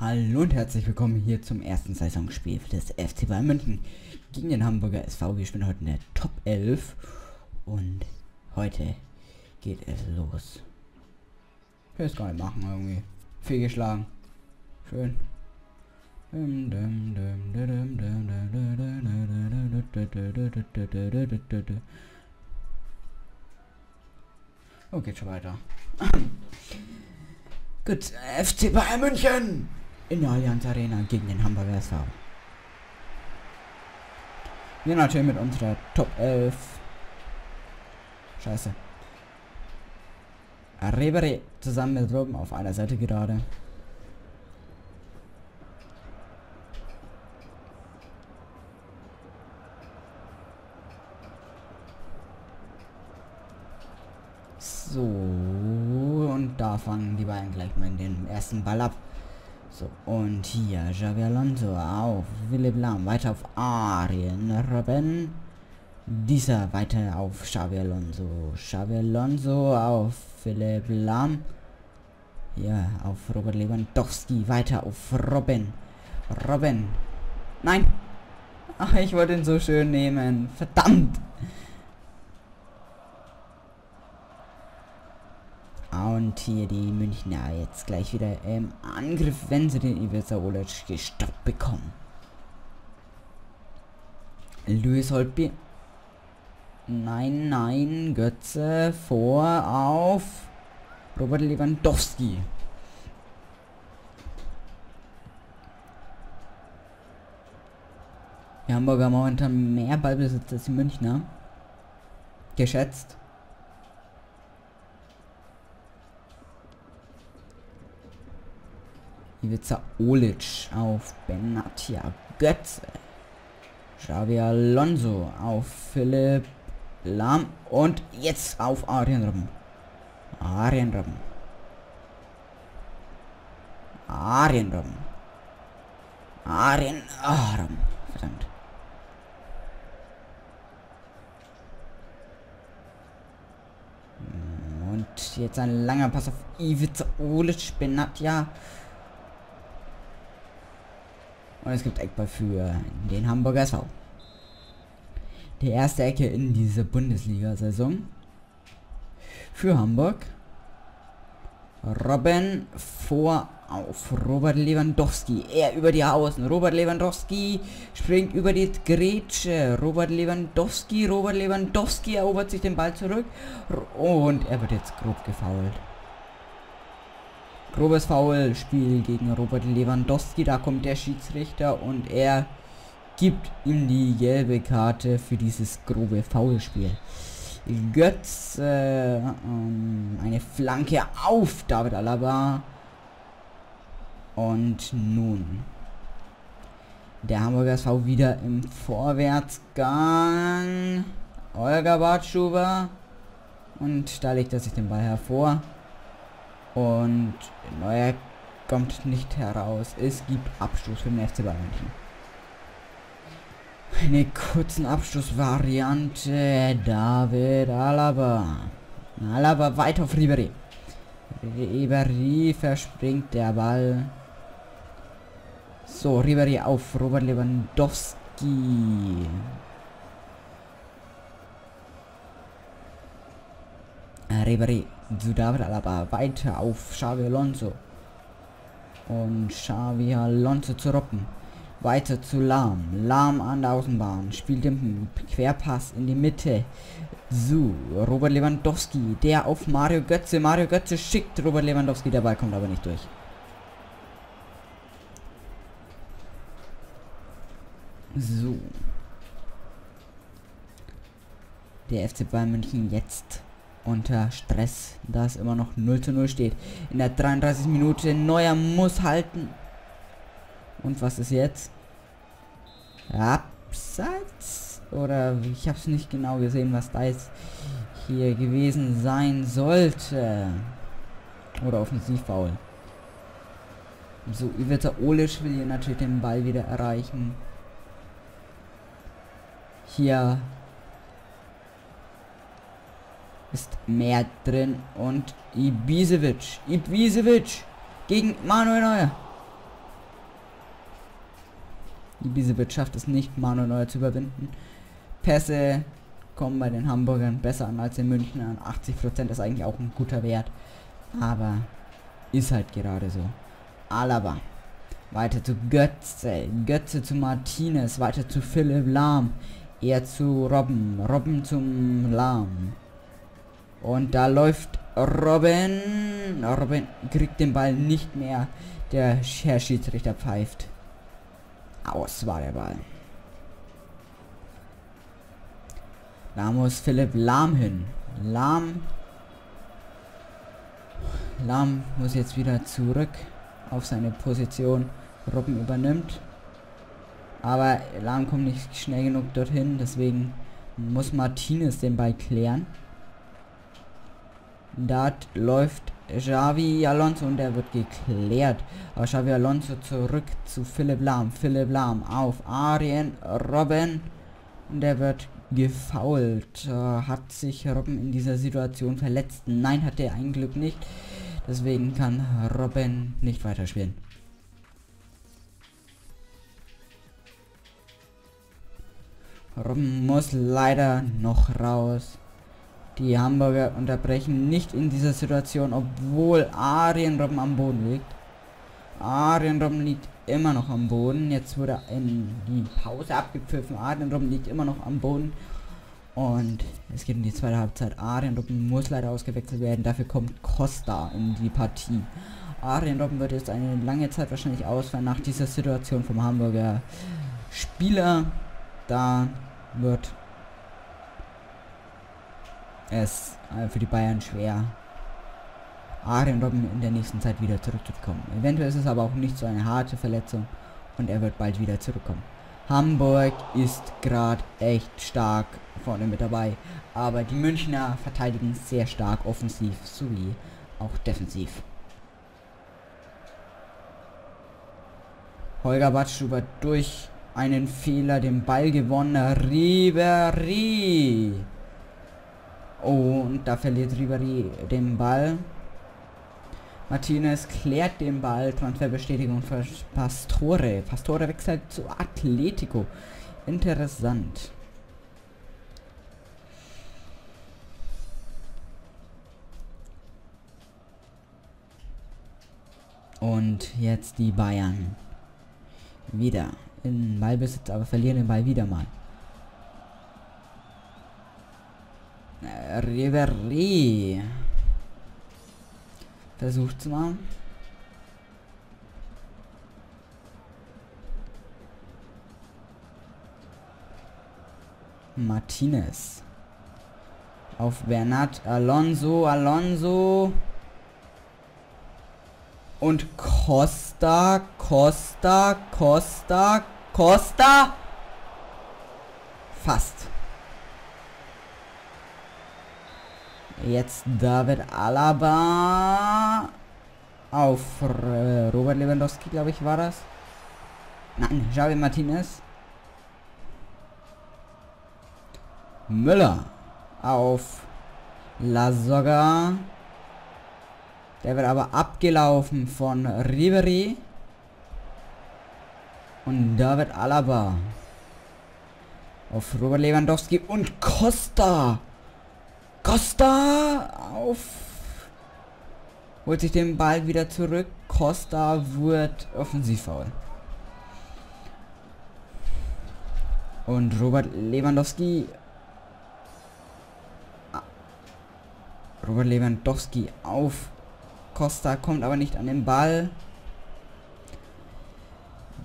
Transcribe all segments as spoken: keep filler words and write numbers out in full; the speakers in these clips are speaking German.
Hallo und herzlich willkommen hier zum ersten Saisonspiel des F C Bayern München gegen den Hamburger S V. Wir spielen heute in der Top elf und heute geht es los. Ich will es gar nicht machen irgendwie. Fehlgeschlagen. Schön. Oh, geht schon weiter. Gut, F C Bayern München in der Allianz Arena gegen den Hamburger S V. Wir natürlich mit unserer Top elf. Scheiße. Ribéry zusammen mit Robben auf einer Seite gerade. So, und da fangen die beiden gleich mal den ersten Ball ab. So, und hier Javi Alonso auf Philipp Lahm, weiter auf Arjen Robben. Dieser weiter auf Xabi Alonso. Xabi Alonso auf Philipp Lahm. Ja, auf Robert Lewandowski, weiter auf Robben. Robben. Nein! Ach, ich wollte ihn so schön nehmen. Verdammt! Und hier die Münchner jetzt gleich wieder im Angriff, wenn sie den Ivica Olić gestoppt bekommen. Luis Holtby. Nein, nein, Götze vor auf Robert Lewandowski. Wir haben aber momentan mehr Ballbesitz als die Münchner. Geschätzt. Ivica Olić auf Benatia Götze. Xabi Alonso auf Philipp Lahm und jetzt auf Arjen Robben. Arjen Robben. Arjen Robben. Arjen Robben. Verdammt. Und jetzt ein langer Pass auf Ivica Olić, Benatia. Und es gibt Eckball für den Hamburger S V. Die erste Ecke in dieser Bundesliga-Saison für Hamburg. Robben vor auf Robert Lewandowski. Er über die Außen. Robert Lewandowski springt über die Grätsche. Robert Lewandowski. Robert Lewandowski erobert sich den Ball zurück. Und er wird jetzt grob gefoult. Grobes Foul-Spiel gegen Robert Lewandowski. Da kommt der Schiedsrichter und er gibt ihm die gelbe Karte für dieses grobe Foulspiel. Götz, äh, ähm, eine Flanke auf David Alaba. Und nun der Hamburger S V wieder im Vorwärtsgang. Holger Badstuber. Und da legt er sich den Ball hervor. Und Neuer kommt nicht heraus. Es gibt Abstoß für den F C Bayern München. Eine kurzen Abschlussvariante. David Alaba. Alaba weiter auf Ribéry. Ribéry verspringt der Ball. So, Ribéry auf Robert Lewandowski. Ribéry zu David Alaba. Weiter auf Xabi Alonso. Und Xabi Alonso zu Robben. Weiter zu Lahm. Lahm an der Außenbahn. Spielt den Querpass in die Mitte. So, Robert Lewandowski. Der auf Mario Götze. Mario Götze schickt Robert Lewandowski. Der Ball kommt aber nicht durch. So. Der F C Bayern München jetzt unter Stress, da es immer noch null zu null steht. In der dreiunddreißigsten Minute. Neuer muss halten. Und was ist jetzt? Abseits? Oder ich habe es nicht genau gesehen, was da jetzt hier gewesen sein sollte. Oder Offensivfoul. So, Ivica Olić will hier natürlich den Ball wieder erreichen. Hier ist mehr drin und Ibisevic. Ibisevic gegen Manuel Neuer. Ibisevic schafft es nicht, Manuel Neuer zu überwinden. Pässe kommen bei den Hamburgern besser an als in München an. achtzig Prozent ist eigentlich auch ein guter Wert, aber ist halt gerade so. Alaba, weiter zu Götze, Götze zu Martinez, weiter zu Philipp Lahm, er zu Robben, Robben zum Lahm. Und da läuft Robben, Robben kriegt den Ball nicht mehr, der Herr Schiedsrichter pfeift. Aus war der Ball. Da muss Philipp Lahm hin. Lahm. Lahm muss jetzt wieder zurück auf seine Position. Robben übernimmt. Aber Lahm kommt nicht schnell genug dorthin. Deswegen muss Martinez den Ball klären. Da läuft Javi Alonso und der wird geklärt. Aber Javi Alonso zurück zu Philipp Lahm. Philipp Lahm auf Arjen Robben. Und der wird gefoult. Äh, hat sich Robben in dieser Situation verletzt? Nein, hat er ein Glück nicht. Deswegen kann Robben nicht weiterspielen. Robben muss leider noch raus. Die Hamburger unterbrechen nicht in dieser Situation, obwohl Arjen Robben am Boden liegt. Arjen Robben liegt immer noch am Boden. Jetzt wurde in die Pause abgepfiffen. Arjen Robben liegt immer noch am Boden. Und es geht in die zweite Halbzeit. Arjen Robben muss leider ausgewechselt werden. Dafür kommt Costa in die Partie. Arjen Robben wird jetzt eine lange Zeit wahrscheinlich ausfallen nach dieser Situation vom Hamburger Spieler. Da wird es für die Bayern schwer, Arjen Robben in der nächsten Zeit wieder zurückzukommen. Eventuell ist es aber auch nicht so eine harte Verletzung und er wird bald wieder zurückkommen. Hamburg ist gerade echt stark vorne mit dabei, aber die Münchner verteidigen sehr stark offensiv sowie auch defensiv. Holger Badstuber durch einen Fehler den Ball gewonnen. Ribéry. Oh, und da verliert Ribéry den Ball. Martinez klärt den Ball. Transferbestätigung für Pastore. Pastore wechselt zu Atletico. Interessant. Und jetzt die Bayern. Wieder in Ballbesitz, aber verlieren den Ball wieder mal. Ribéry. Versucht's mal. Martinez. Auf Bernard Alonso. Alonso. Und Costa. Costa. Costa. Costa. Fast. Jetzt David Alaba auf äh, Robert Lewandowski, glaube ich, war das. Nein, Javi Martinez. Müller auf Lasogga. Der wird aber abgelaufen von Ribéry. Und David Alaba auf Robert Lewandowski und Costa. Costa auf, holt sich den Ball wieder zurück. Costa wird offensiv faul. Und Robert Lewandowski. Robert Lewandowski auf Costa, kommt aber nicht an den Ball.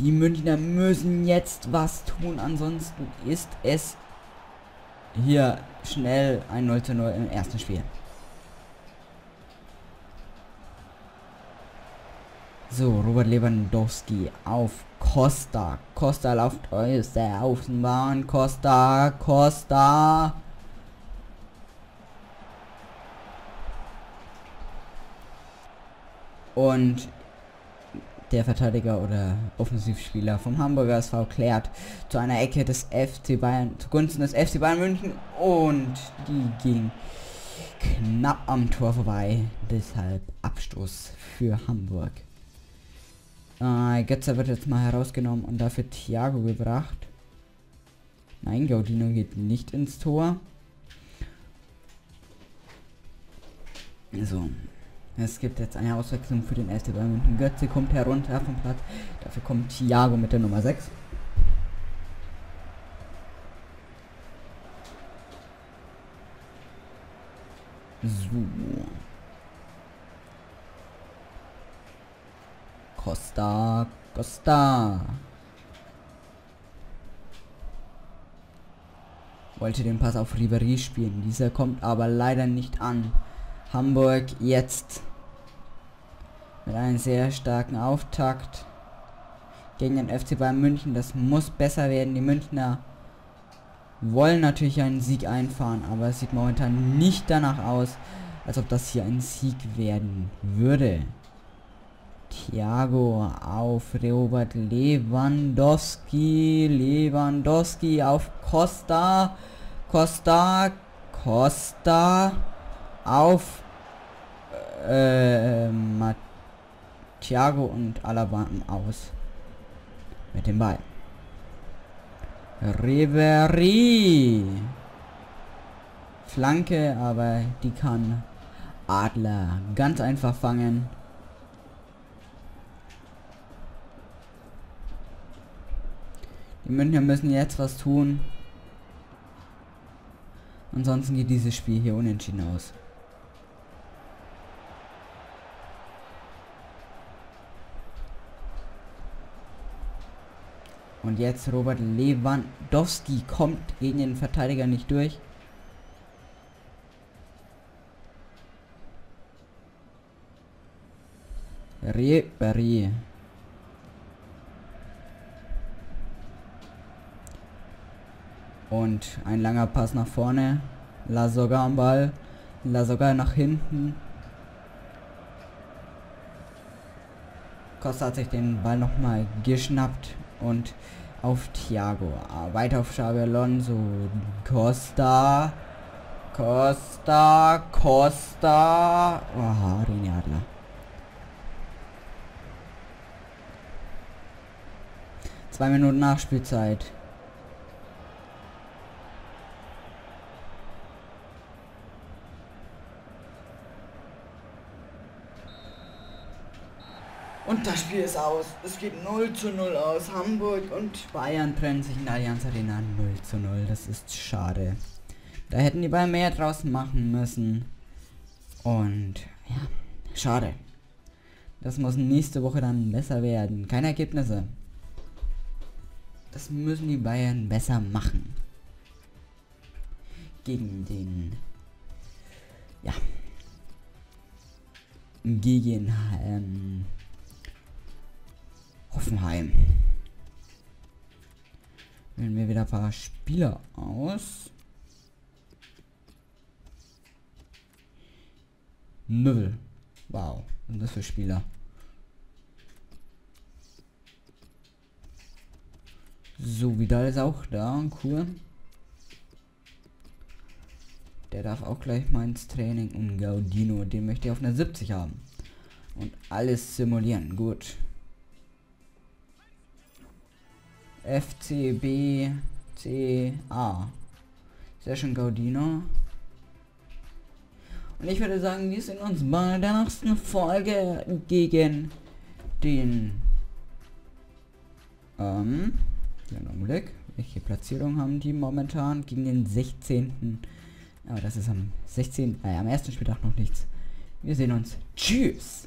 Die Münchner müssen jetzt was tun, ansonsten ist es hier schnell ein null zu null im ersten Spiel. So, Robert Lewandowski auf Costa. Costa läuft aus der Außenbahn. Costa, Costa. Und der Verteidiger oder Offensivspieler vom Hamburger S V klärt zu einer Ecke des F C Bayern, zugunsten des F C Bayern München, und die ging knapp am Tor vorbei, deshalb Abstoß für Hamburg. Äh, Götze wird jetzt mal herausgenommen und dafür Thiago gebracht. Nein, Gaudino geht nicht ins Tor. So, es gibt jetzt eine Auswechslung für den F C Bayern München. Götze kommt herunter vom Platz, dafür kommt Thiago mit der Nummer sechs. So. Costa, Costa. Wollte den Pass auf Ribéry spielen. Dieser kommt aber leider nicht an. Hamburg jetzt mit einem sehr starken Auftakt gegen den F C Bayern München. Das muss besser werden. Die Münchner wollen natürlich einen Sieg einfahren, aber es sieht momentan nicht danach aus, als ob das hier ein Sieg werden würde. Thiago auf Robert Lewandowski, Lewandowski auf Costa, Costa, Costa auf äh, Thiago und Alaba aus mit dem Ball. Ribéry, Flanke, aber die kann Adler ganz einfach fangen. Die Münchner müssen jetzt was tun. Ansonsten geht dieses Spiel hier unentschieden aus. Und jetzt Robert Lewandowski kommt gegen den Verteidiger nicht durch. Ribéry. Und ein langer Pass nach vorne. Lasogga am Ball. Lasogga nach hinten. Costa hat sich den Ball nochmal geschnappt. Und auf Thiago. Weiter auf Xabi Alonso. Costa. Costa. Costa. Aha, Roni Adler. Zwei Minuten Nachspielzeit. Und das Spiel ist aus. Es geht null zu null aus. Hamburg und Bayern trennen sich in der Allianz Arena null zu null. Das ist schade. Da hätten die Bayern mehr draus machen müssen. Und ja, schade. Das muss nächste Woche dann besser werden. Keine Ergebnisse. Das müssen die Bayern besser machen. Gegen den... Ja. Gegen... Ähm, Hoffenheim. Wählen wir wieder ein paar Spieler aus. Nüll. Wow. Was sind das für Spieler? So, Vidal ist auch da. Cool. Der darf auch gleich mal ins Training. Und Gaudino, den möchte ich auf einer siebzig haben. Und alles simulieren. Gut. F C B C A. Sehr schön, Gaudino. Und ich würde sagen, wir sehen uns bei der nächsten Folge gegen den ähm, einen Augenblick. Welche Platzierung haben die momentan? Gegen den sechzehnten. Aber das ist am sechzehnten. Äh, am ersten Spieltag noch nichts. Wir sehen uns. Tschüss!